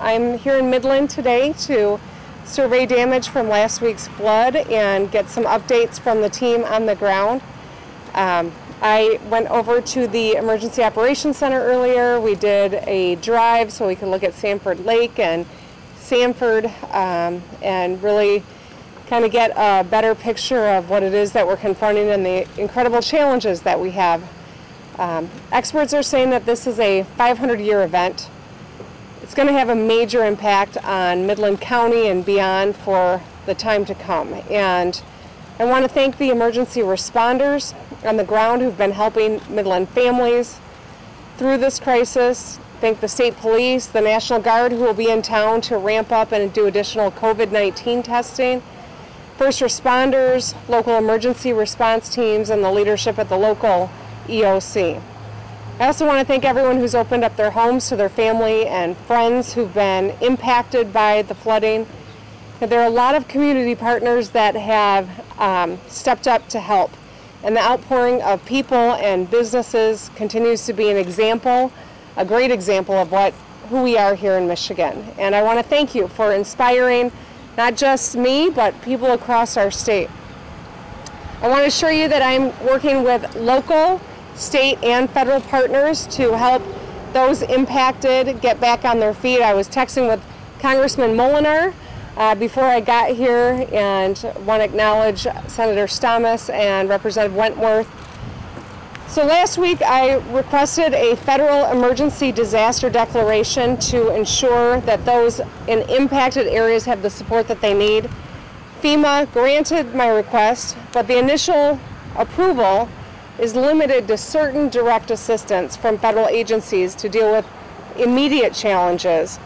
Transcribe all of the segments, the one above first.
I'm here in Midland today to survey damage from last week's flood and get some updates from the team on the ground. I went over to the Emergency Operations Center earlier. We did a drive so we could look at Sanford Lake and Sanford and really kind of get a better picture of what it is that we're confronting and the incredible challenges that we have. Experts are saying that this is a 500-year event. It's going to have a major impact on Midland County and beyond for the time to come. And I want to thank the emergency responders on the ground who've been helping Midland families through this crisis. Thank the state police, the National Guard, who will be in town to ramp up and do additional COVID-19 testing. First responders, local emergency response teams, and the leadership at the local EOC. I also want to thank everyone who's opened up their homes to their family and friends who've been impacted by the flooding. There are a lot of community partners that have stepped up to help, and the outpouring of people and businesses continues to be an example, a great example of who we are here in Michigan. And I want to thank you for inspiring not just me, but people across our state. I want to assure you that I'm working with local, state, and federal partners to help those impacted get back on their feet. I was texting with Congressman Molinar before I got here, and want to acknowledge Senator Stamas and Representative Wentworth. So last week I requested a federal emergency disaster declaration to ensure that those in impacted areas have the support that they need. FEMA granted my request, but the initial approval is limited to certain direct assistance from federal agencies to deal with immediate challenges.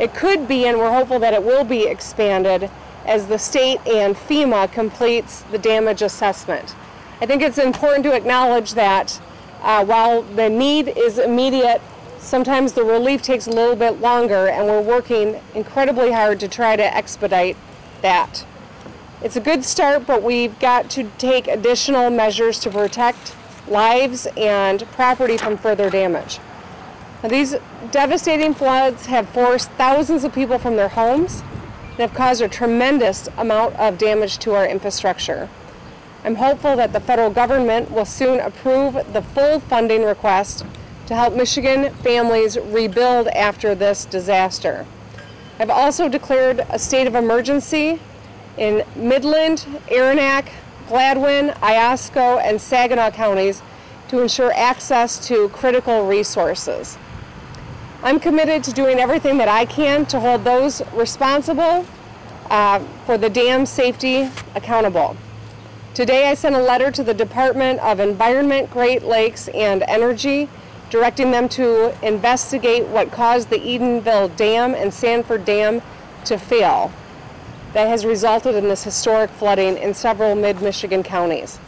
It could be, and we're hopeful that it will be, expanded as the state and FEMA completes the damage assessment. I think it's important to acknowledge that while the need is immediate, sometimes the relief takes a little bit longer, and we're working incredibly hard to try to expedite that. It's a good start, but we've got to take additional measures to protect lives and property from further damage. Now, these devastating floods have forced thousands of people from their homes and have caused a tremendous amount of damage to our infrastructure. I'm hopeful that the federal government will soon approve the full funding request to help Michigan families rebuild after this disaster. I've also declared a state of emergency in Midland, Arenac, Gladwin, Iosco, and Saginaw counties to ensure access to critical resources. I'm committed to doing everything that I can to hold those responsible for the dam's safety accountable. Today I sent a letter to the Department of Environment, Great Lakes and Energy, directing them to investigate what caused the Edenville Dam and Sanford Dam to fail. That has resulted in this historic flooding in several mid-Michigan counties.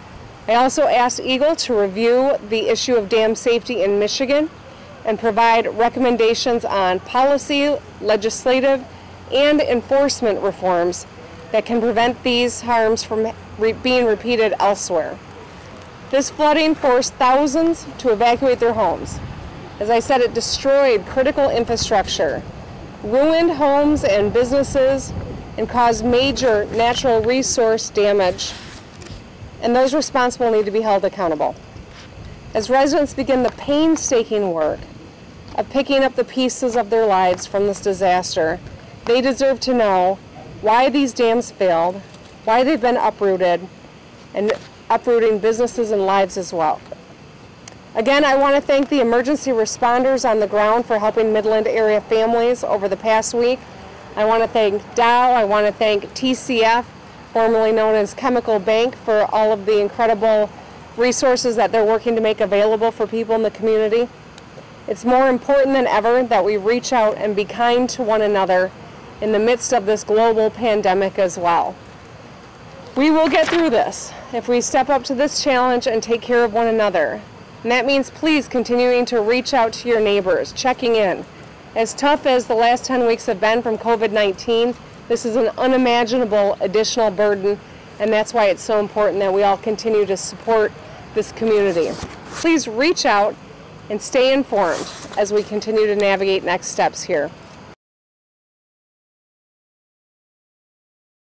I also asked Eagle to review the issue of dam safety in Michigan and provide recommendations on policy, legislative, and enforcement reforms that can prevent these harms from being repeated elsewhere. This flooding forced thousands to evacuate their homes. As I said, it destroyed critical infrastructure, ruined homes and businesses, and caused major natural resource damage, and those responsible need to be held accountable. As residents begin the painstaking work of picking up the pieces of their lives from this disaster, they deserve to know why these dams failed, why they've been uprooted, and uprooting businesses and lives as well. Again, I want to thank the emergency responders on the ground for helping Midland area families over the past week. I want to thank Dow, I want to thank TCF, formerly known as Chemical Bank, for all of the incredible resources that they're working to make available for people in the community. It's more important than ever that we reach out and be kind to one another in the midst of this global pandemic as well. We will get through this if we step up to this challenge and take care of one another. And that means please continuing to reach out to your neighbors, checking in. As tough as the last 10 weeks have been from COVID-19, this is an unimaginable additional burden, and that's why it's so important that we all continue to support this community. Please reach out and stay informed as we continue to navigate next steps here.